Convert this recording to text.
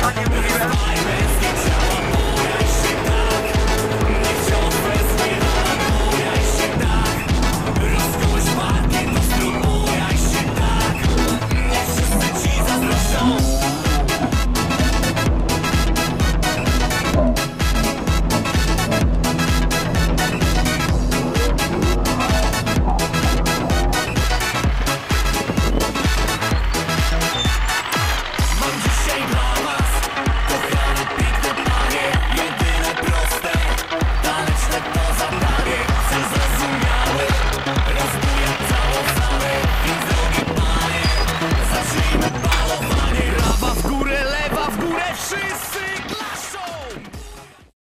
Panie, mówiłem.